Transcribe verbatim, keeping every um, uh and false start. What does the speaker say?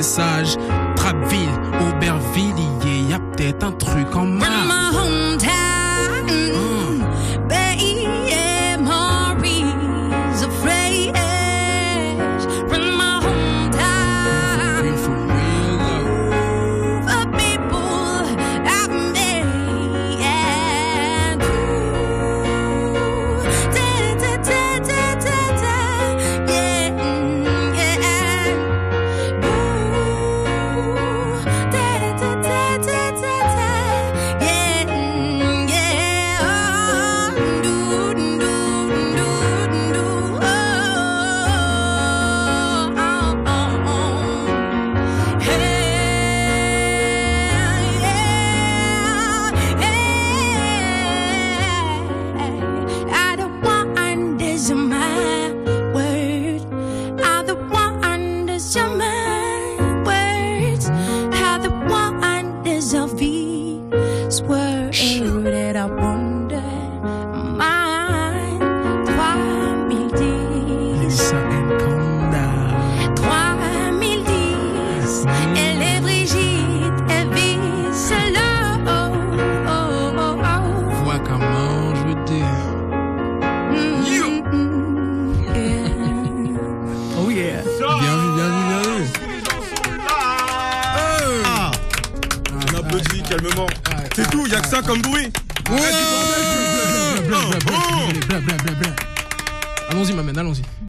Sage, Trappville, Aubervilliers, y a peut-être un truc en marche. Allons-y, ma mère, allons-y.